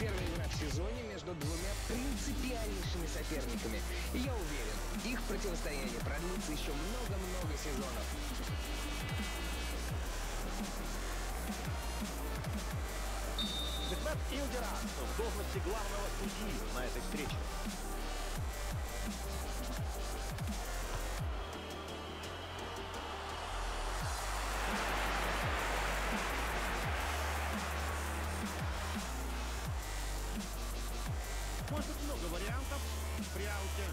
Первая игра в сезоне между двумя принципиальнейшими соперниками. И я уверен, их противостояние продлится еще много-много сезонов. Бекнат Илдерасу в должности главного судьи на этой встрече. Может, много вариантов при ауте.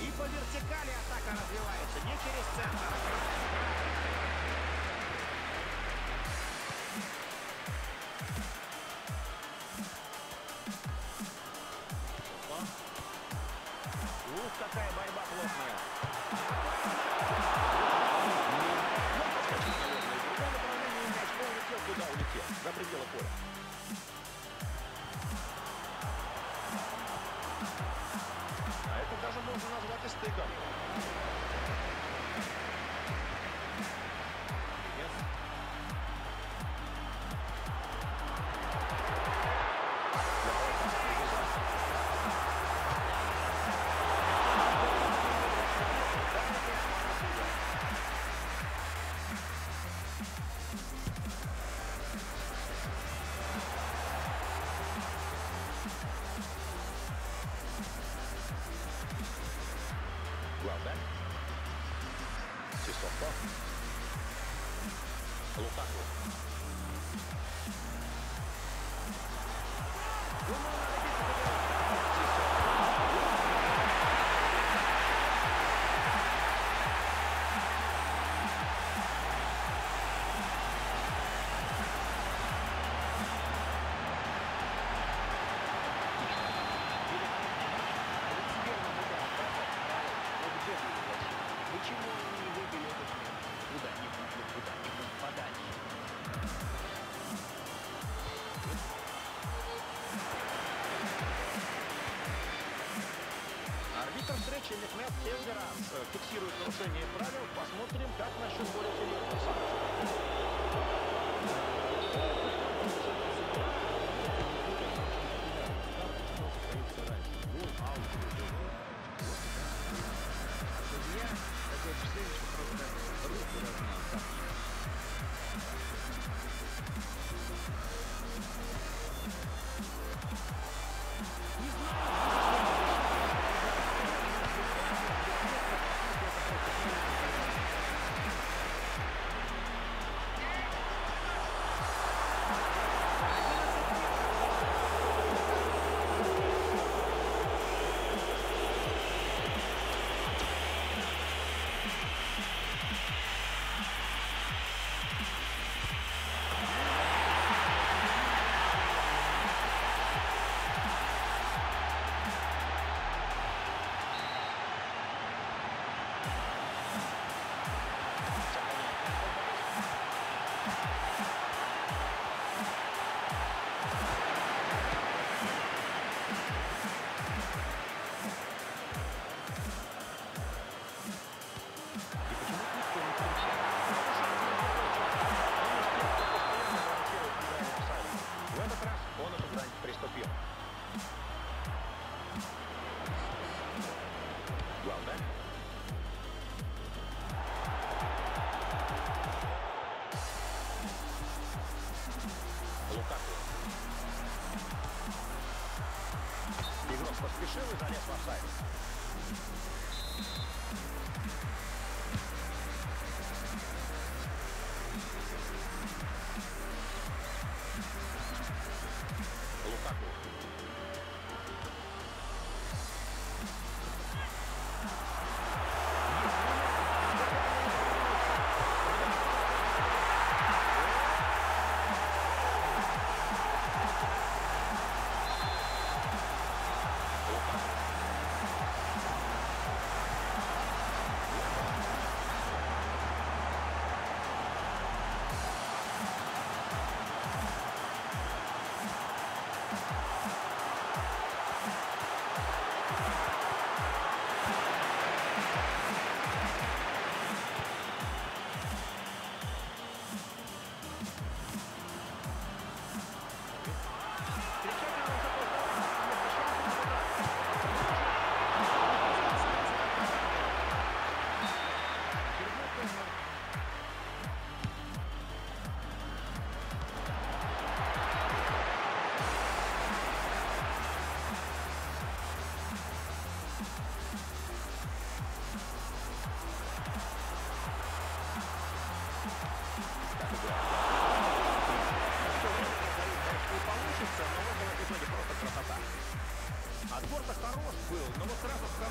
И по вертикали атака развивается, не через центр. Ух, какая борьба плотная. Куда улетел? За пределы поля. А это даже можно назвать и стыком. Нет. Мехмед Эльдерас фиксирует нарушение правил. Посмотрим, как насчет более серьезных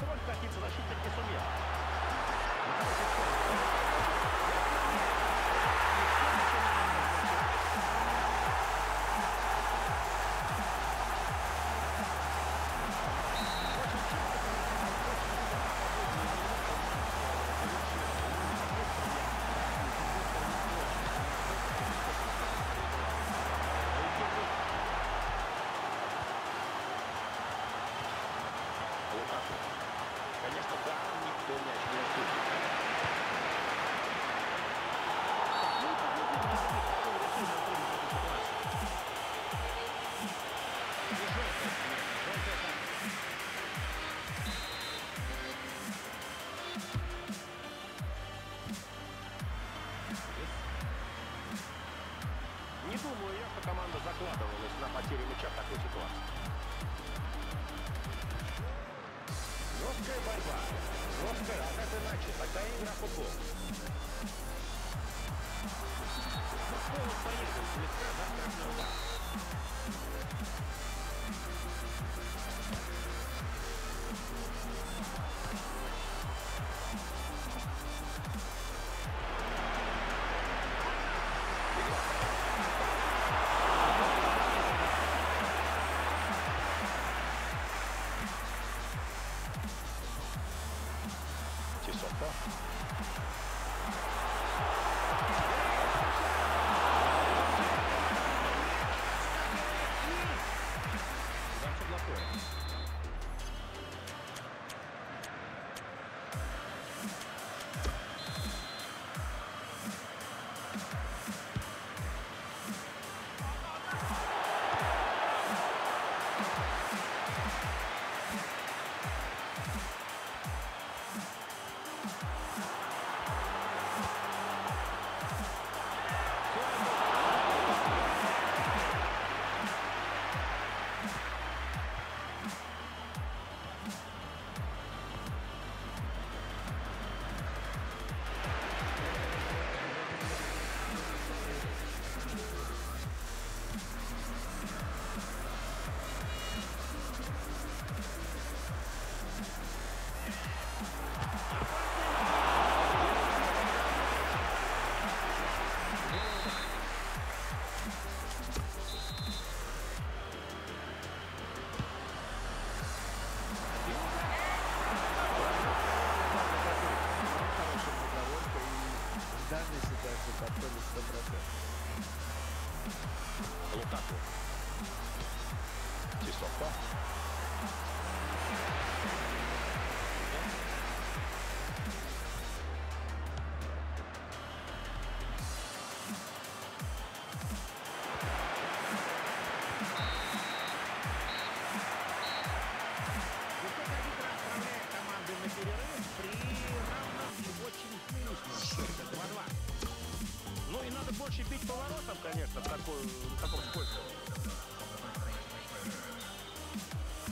Каким защитник не сумел.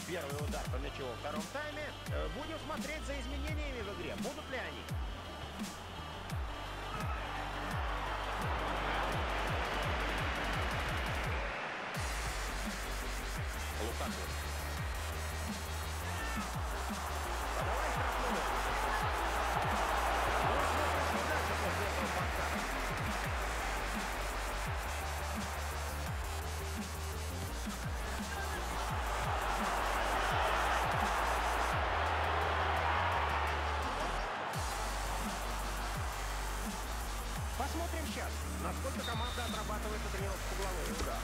Первый удар по мячу во втором тайме. Будем смотреть за изменениями в игре. Будут ли они? Насколько команда отрабатывает и тренировку угловой удар.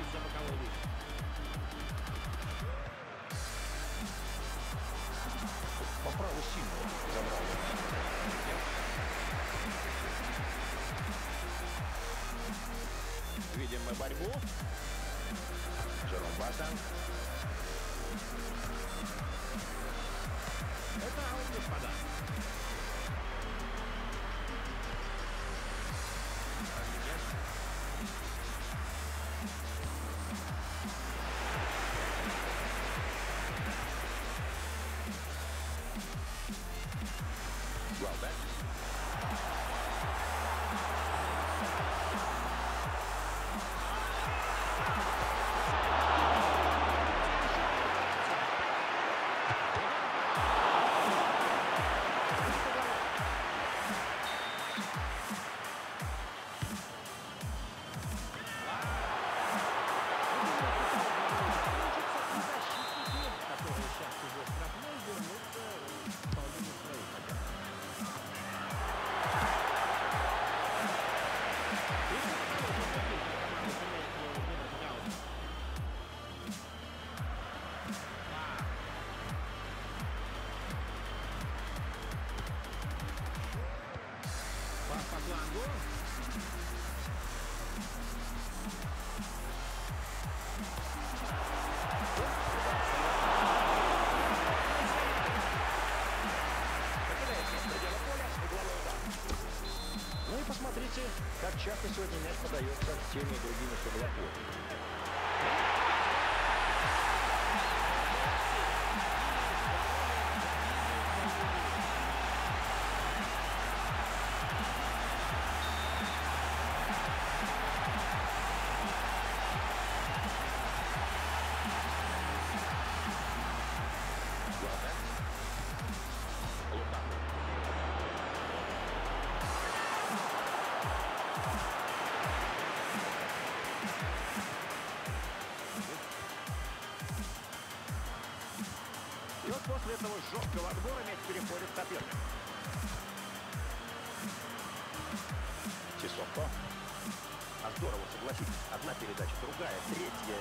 Из-за боковой линии. Продолжаем борьбу. Джером Бартон. Это аут, господа. Well, that's... Как часто сегодня мяч подается теми и другими согласованиями. После этого жесткого отбора мяч переходит к сопернику. Чесовко. А здорово, согласитесь. Одна передача, другая, третья.